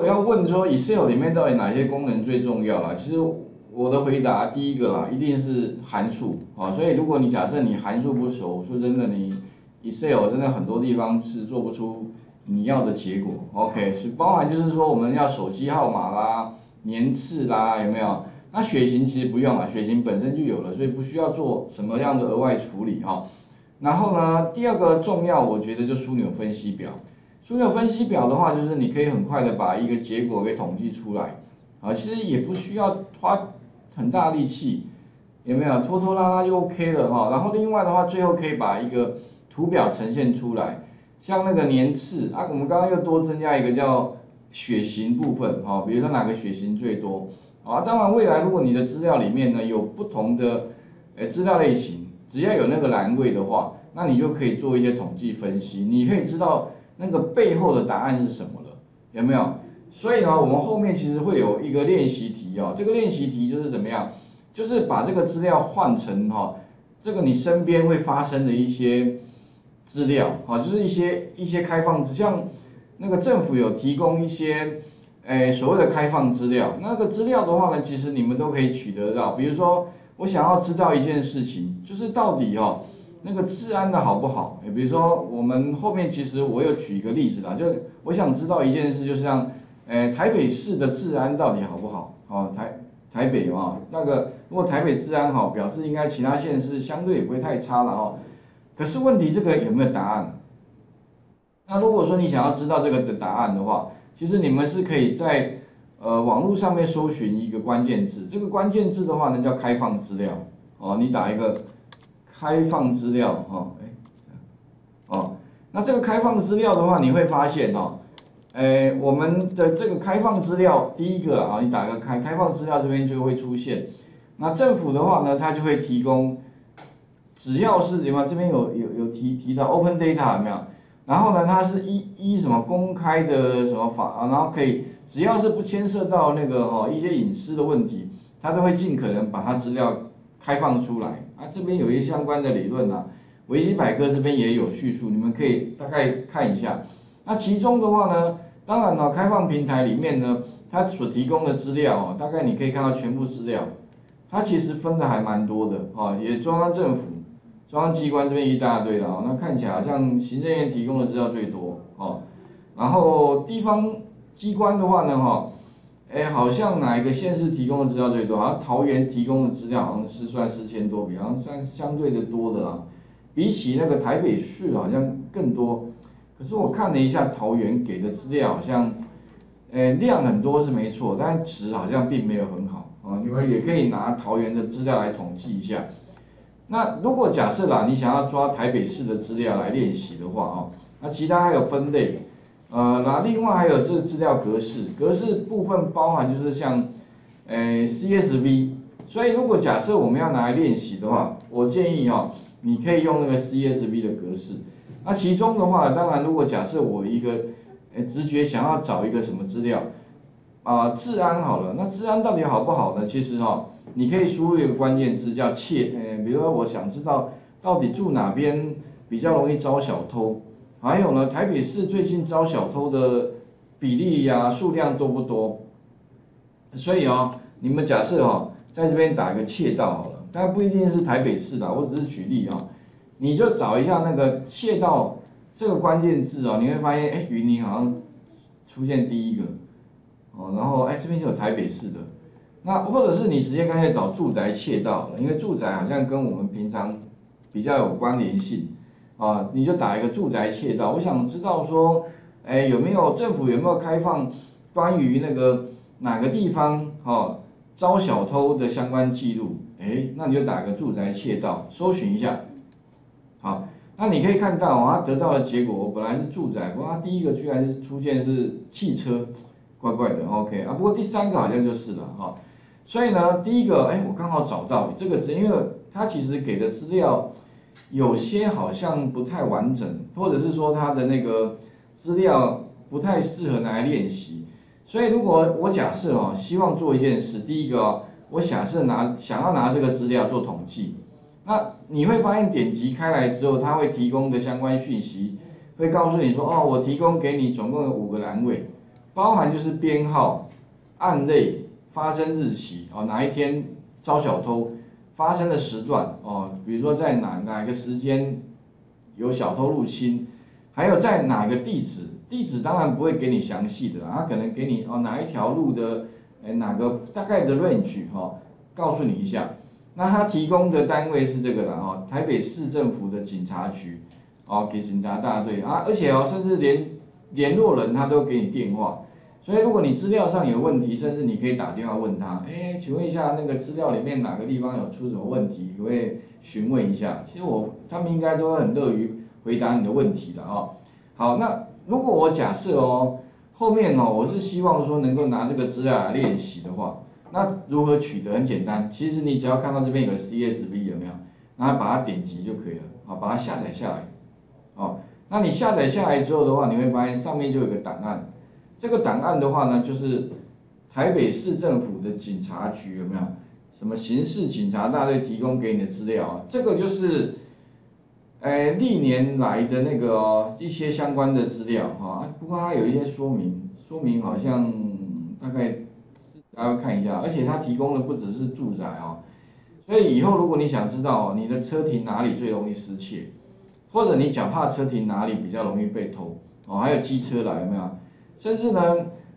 我要问说 Excel 里面到底哪些功能最重要啦？其实我的回答第一个啦，一定是函数啊。所以如果你假设你函数不熟，说真的你 Excel 真的很多地方是做不出你要的结果。OK， 是包含就是说我们要手机号码啦、年次啦，有没有？那血型其实不用啦，血型本身就有了，所以不需要做什么样的额外处理哈。然后呢，第二个重要我觉得就枢纽分析表。 枢纽分析表的话，就是你可以很快的把一个结果给统计出来，啊，其实也不需要花很大力气，有没有？拖拖拉拉就 OK 了哈。然后另外的话，最后可以把一个图表呈现出来，像那个年次啊，我们刚刚又多增加一个叫血型部分哈，比如说哪个血型最多啊？当然未来如果你的资料里面呢有不同的资料类型，只要有那个栏位的话，那你就可以做一些统计分析，你可以知道 那个背后的答案是什么了，有没有？所以呢，我们后面其实会有一个练习题哦，这个练习题就是怎么样，就是把这个资料换成哈，这个你身边会发生的一些资料啊，就是一些开放，像那个政府有提供一些所谓的开放资料，那个资料的话呢，其实你们都可以取得到，比如说我想要知道一件事情，就是到底哦。 那个治安的好不好？比如说我们后面其实我有举一个例子啦，就是我想知道一件事，就是像，台北市的治安到底好不好？哦，台北啊，那个如果台北治安好，表示应该其他县市相对也不会太差了哦。可是问题这个有没有答案？那如果说你想要知道这个的答案的话，其实你们是可以在网络上面搜寻一个关键字，这个关键字的话呢叫开放资料哦，你打一个 开放资料哈，那这个开放资料的话，你会发现哦，我们的这个开放资料，第一个啊，你打个开放资料这边就会出现。那政府的话呢，它就会提供，只要是你们这边有提到 open data 有没有？然后呢，它是依什么公开的什么法啊，然后可以只要是不牵涉到那个一些隐私的问题，它都会尽可能把它资料 开放出来啊，这边有一些相关的理论啊，维基百科这边也有叙述，你们可以大概看一下。那其中的话呢，当然了，开放平台里面呢，它所提供的资料哦，大概你可以看到全部资料，它其实分的还蛮多的啊，也中央政府、中央机关这边一大堆的啊，那看起来好像行政院提供的资料最多哦，然后地方机关的话呢哈， 好像哪一个县市提供的资料最多？好像桃园提供的资料好像是算4000多笔，好像算相对的多的啦。比起那个台北市好像更多。可是我看了一下桃园给的资料，好像，量很多是没错，但值好像并没有很好啊。你们也可以拿桃园的资料来统计一下。那如果假设啦，你想要抓台北市的资料来练习的话啊，那其他还有分类。 那另外还有这资料格式，格式部分包含就是像，CSV， 所以如果假设我们要拿来练习的话，我建议哦，你可以用那个 CSV 的格式。那其中的话，当然如果假设我一个，直觉想要找一个什么资料，治安好了，那治安到底好不好呢？其实哦，你可以输入一个关键字叫比如说我想知道到底住哪边比较容易遭小偷。 还有呢，台北市最近遭小偷的比例呀、数量多不多？所以哦，你们假设哦，在这边打一个窃盗好了，但不一定是台北市的，我只是举例啊、哦。你就找一下那个窃盗这个关键字哦，你会发现，云林好像出现第一个，哦，然后这边就有台北市的，那或者是你直接干脆找住宅窃盗了，因为住宅好像跟我们平常比较有关联性。 啊，你就打一个住宅窃盗，我想知道说，政府有没有开放关于那个哪个地方遭小偷的相关记录？那你就打个住宅窃盗，搜寻一下。好，那你可以看到它得到的结果，我本来是住宅，不过它第一个居然是出现是汽车，怪怪的。OK 啊，不过第三个好像就是了哈、所以呢，第一个我刚好找到这个字，因为它其实给的资料 有些好像不太完整，或者是说它的那个资料不太适合拿来练习，所以如果我假设哦，希望做一件事，第一个、我想要拿这个资料做统计，那你会发现点击开来之后，它会提供的相关讯息，会告诉你说，哦，我提供给你总共有5个栏位，包含就是编号、案类、发生日期哦，哪一天遭小偷发生的时段哦，比如说在哪个时间有小偷入侵，还有在哪个地址，地址当然不会给你详细的，它可能给你哦哪一条路的哪个大概的 range 哦，告诉你一下。那它提供的单位是这个啦哦，台北市政府的警察局哦，给警察大队啊，而且哦甚至连联络人他都给你电话，所以如果你资料上有问题，甚至你可以打电话问他，哎，请问一下那个资料里面哪个地方有出什么问题，可不可以询问一下？其实他们应该都很乐于回答你的问题的哦。好，那如果我假设哦，后面哦我是希望说能够拿这个资料来练习的话，那如何取得很简单，其实你只要看到这边有个 CSV 有没有，然后把它点击就可以了，好，把它下载下来，哦。那你下载下来之后的话，你会发现上面就有个档案，这个档案的话呢，就是台北市政府的警察局有没有？什么刑事警察大队提供给你的资料啊？这个就是，历年来的那个、哦、一些相关的资料哈、啊，不过它有一些说明，说明好像大概大家看一下，而且它提供的不只是住宅哦，所以以后如果你想知道、哦、你的车停哪里最容易失窃，或者你脚踏车停哪里比较容易被偷哦，还有机车来有没有？甚至呢，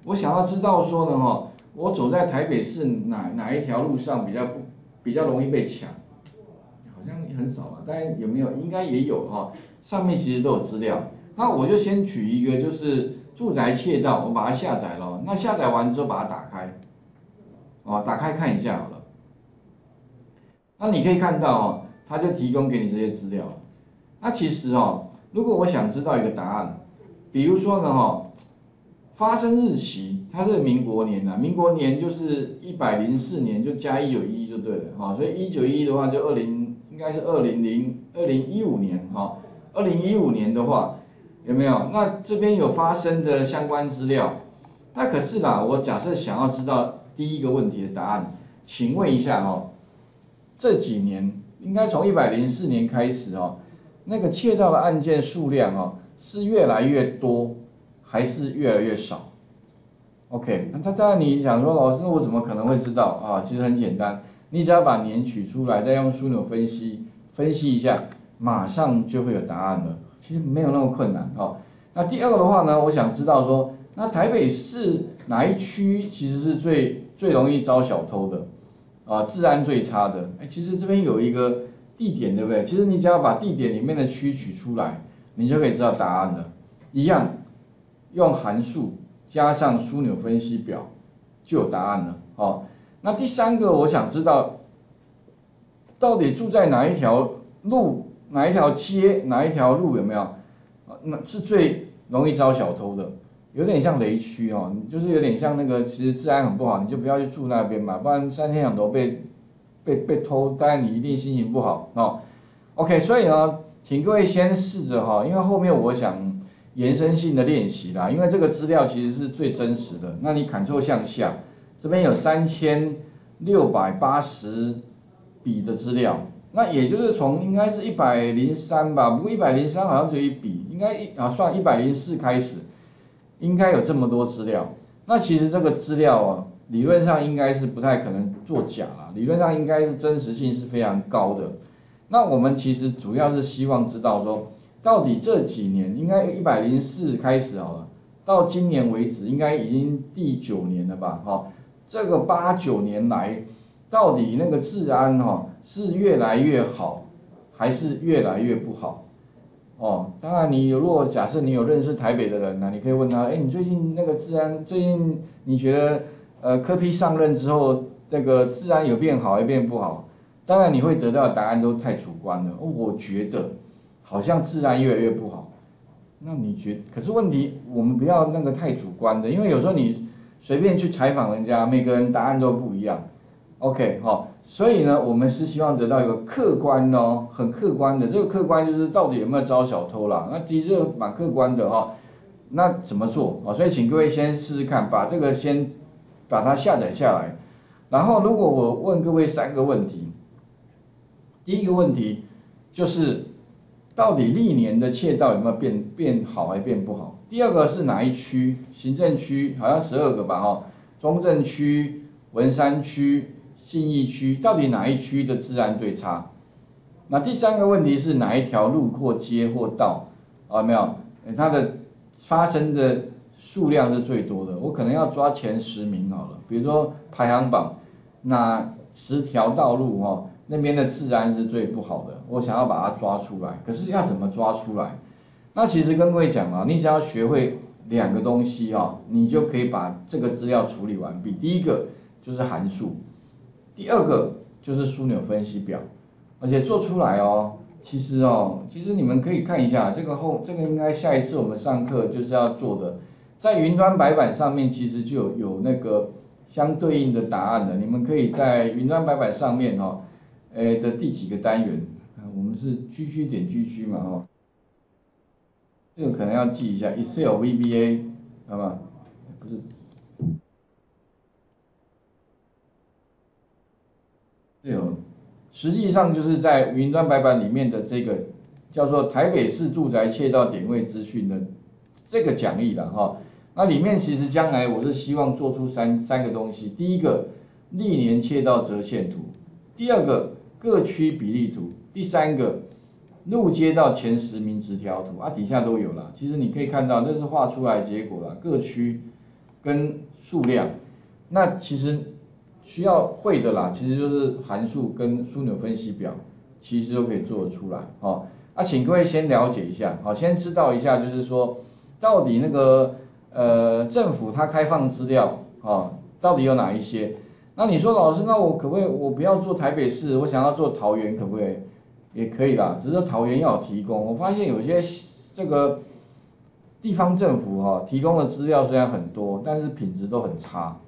我想要知道说呢哈，我走在台北市哪一条路上比较容易被抢，好像很少吧，但有没有？应该也有哈、哦，上面其实都有资料。那我就先取一个就是住宅窃盗，我把它下载了、哦，那下载完之后把它打开，哦，打开看一下好了。那你可以看到哦，它就提供给你这些资料了。那其实哦，如果我想知道一个答案，比如说呢哈、哦，发生日期它是民国年呐、啊，民国年就是104年就加1911就对了哈、哦，所以1911的话就2015年哈、哦，2015年的话有没有？那这边有发生的相关资料，那可是啦，我假设想要知道第一个问题的答案，请问一下哦，这几年应该从104年开始哦。那个窃盗的案件数量哦，是越来越多还是越来越少 ？OK， 那当然你想说老师我怎么可能会知道啊？其实很简单，你只要把年取出来，再用枢纽分析一下，马上就会有答案了。其实没有那么困难哦。那第二个的话呢，我想知道说，那台北市哪一区其实是最容易遭小偷的啊，治安最差的？哎，其实这边有一个。地点对不对？其实你只要把地点里面的区取出来，你就可以知道答案了。一样，用函数加上枢纽分析表就有答案了。哦，那第三个我想知道，到底住在哪一条路、哪一条街、哪一条路有没有？那是最容易遭小偷的，有点像雷区哦，就是有点像那个，其实治安很不好，你就不要去住那边嘛，不然3天2头被偷，当然你一定心情不好哦。OK， 所以呢，请各位先试着哈，因为后面我想延伸性的练习啦，因为这个资料其实是最真实的。那你Ctrl向下，这边有3680笔的资料，那也就是从应该是103吧，不过103好像只有一笔，应该算104开始，应该有这么多资料。那其实这个资料啊。理论上应该是不太可能作假啦，理论上应该是真实性是非常高的。那我们其实主要是希望知道说，到底这几年应该104开始好了，到今年为止应该已经第9年了吧？哈、哦，这个8、9年来，到底那个治安哈、哦、是越来越好，还是越来越不好？哦，当然你如果假设你有认识台北的人呢、啊，你可以问他，哎，你最近那个治安，最近你觉得？柯 P 上任之后，这个治安有变好，有变不好，当然你会得到的答案都太主观了。哦、我觉得好像治安越来越不好，那你觉得？可是问题我们不要那个太主观的，因为有时候你随便去采访人家，每个人答案都不一样。OK， 好、哦，所以呢，我们是希望得到一个客观哦，很客观的。这个客观就是到底有没有遭小偷啦，那其实蛮客观的哈、哦。那怎么做啊、哦？所以请各位先试试看，把这个先。把它下载下来，然后如果我问各位3个问题，第一个问题就是到底历年的窃盗有没有变好还变不好？第二个是哪一区？行政区好像12个吧，哈，中正区、文山区、信义区，到底哪一区的治安最差？那第三个问题是哪一条路或街或道啊？没有，它的发生的数量是最多的。我可能要抓前10名好了，比如说排行榜哪10条道路哦，那边的治安是最不好的，我想要把它抓出来，可是要怎么抓出来？那其实跟各位讲啊，你只要学会2个东西啊，你就可以把这个资料处理完毕。第一个就是函数，第二个就是枢纽分析表，而且做出来哦，其实你们可以看一下这个应该下一次我们上课就是要做的，在云端白板上面其实就有那个相对应的答案的，你们可以在云端白板上面哦，的第几个单元，我们是 GG 点 GG 嘛哦。这个可能要记一下 ，Excel VBA， 好吧？不是，对哦，实际上就是在云端白板里面的这个叫做台北市住宅窃盗点位资讯的这个讲义啦哈。那里面其实将来我是希望做出三个东西，第一个历年窃盗折线图，第二个各区比例图，第三个。路街道前10名直条图啊，底下都有啦。其实你可以看到，这是画出来的结果啦，各区跟数量。那其实需要会的啦，其实就是函数跟枢纽分析表，其实都可以做得出来哦。啊，请各位先了解一下，好，先知道一下，就是说到底那个政府它开放资料哦，到底有哪一些？那你说老师，那我可不可以我不要做台北市，我想要做桃园，可不可以？也可以啦，只是桃园要有提供。我发现有些这个地方政府哈、哦、提供的资料虽然很多，但是品质都很差，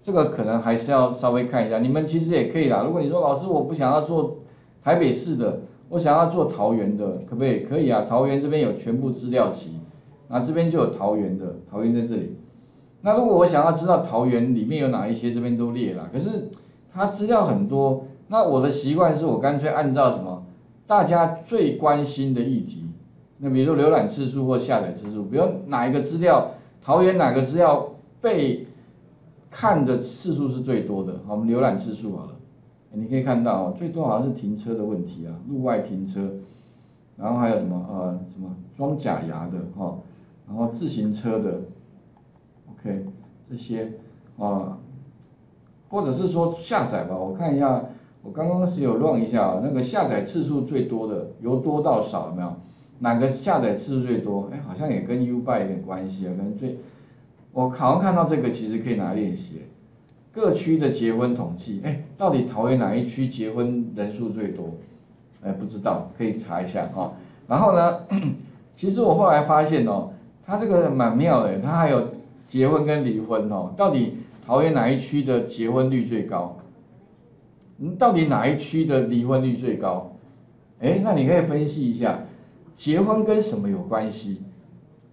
这个可能还是要稍微看一下。你们其实也可以啦，如果你说老师我不想要做台北市的，我想要做桃园的，可不可以？可以啊，桃园这边有全部资料集，那这边就有桃园的，桃园在这里。那如果我想要知道桃园里面有哪一些，这边都列啦，可是它资料很多，那我的习惯是我干脆按照什么？大家最关心的议题，那比如说浏览次数或下载次数，比如哪一个资料，桃园哪个资料被看的次数是最多的，好，我们浏览次数好了，你可以看到哦，最多好像是停车的问题啊，路外停车，然后还有什么什么装假牙的哈、哦，然后自行车的 ，OK 这些啊，或者是说下载吧，我看一下。我刚刚是有乱一下，那个下载次数最多的，由多到少有没有？哪个下载次数最多？哎，好像也跟 Ubuy 有点关系啊，可能最，我好像看到这个其实可以拿来练习。各区的结婚统计，哎，到底桃园哪一区结婚人数最多？哎，不知道，可以查一下啊、哦。然后呢，其实我后来发现哦，它这个蛮妙的，它还有结婚跟离婚哦，到底桃园哪一区的结婚率最高？到底哪一区的离婚率最高？哎，那你可以分析一下，结婚跟什么有关系？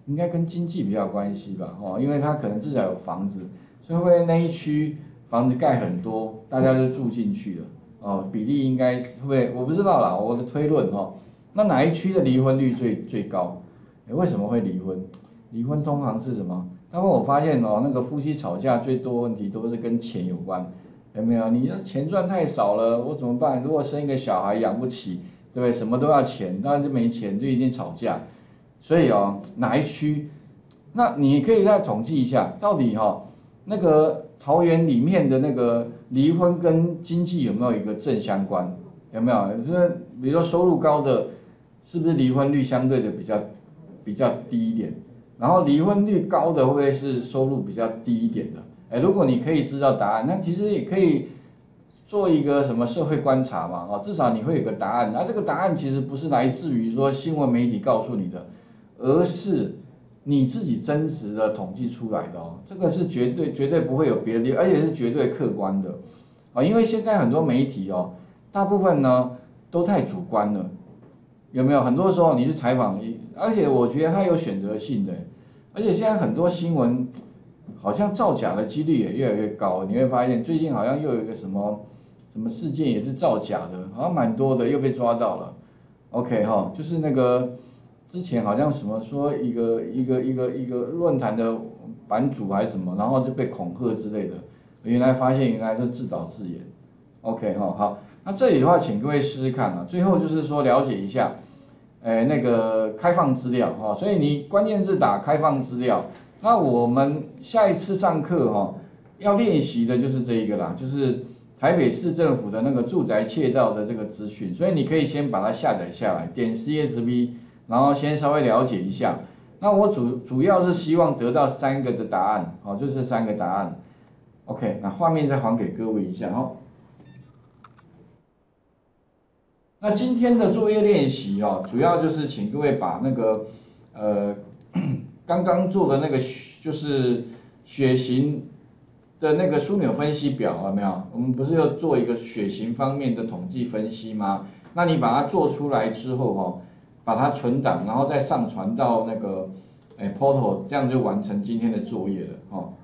应该跟经济比较有关系吧，哦，因为他可能至少有房子，所以会那一区房子盖很多，大家就住进去了，哦，比例应该会，我不知道啦，我的推论哦。那哪一区的离婚率最高？为什么会离婚？离婚通常是什么？但我发现哦，那个夫妻吵架最多问题都是跟钱有关。有没有？你的钱赚太少了，我怎么办？如果生一个小孩养不起，对不对？什么都要钱，当然就没钱，就一定吵架。所以哦，哪一区？那你可以再统计一下，到底哦，那个桃园里面的那个离婚跟经济有没有一个正相关？有没有？就是比如说收入高的，是不是离婚率相对的比较低一点？然后离婚率高的会不会是收入比较低一点的？如果你可以知道答案，那其实也可以做一个什么社会观察嘛，哦，至少你会有个答案。那这个答案其实不是来自于说新闻媒体告诉你的，而是你自己真实的统计出来的哦。这个是绝对不会有别的地方，而且是绝对客观的啊，因为现在很多媒体哦，大部分呢都太主观了，有没有？很多时候你去采访，而且我觉得它有选择性的，而且现在很多新闻。好像造假的几率也越来越高，你会发现最近好像又有一个什么事件也是造假的，好像蛮多的又被抓到了。OK 哈，就是那个之前好像什么说一个论坛的版主还是什么，然后就被恐吓之类的，原来发现原来是自导自演。OK 哈，好，那这里的话，请各位试试看啊。最后就是说了解一下，那个开放资料哈，所以你关键字打开放资料。那我们下一次上课哈，要练习的就是这一个啦，就是台北市政府的那个住宅窃盗的这个资讯，所以你可以先把它下载下来，点 CSV， 然后先稍微了解一下。那我主要是希望得到三个的答案，好，就是三个答案。OK， 那画面再还给各位一下哈。那今天的作业练习哦，主要就是请各位把那个刚刚做的那个就是血型的那个枢纽分析表有没有？我们不是要做一个血型方面的统计分析吗？那你把它做出来之后哦，把它存档，然后再上传到那个Portal， 这样就完成今天的作业了哦。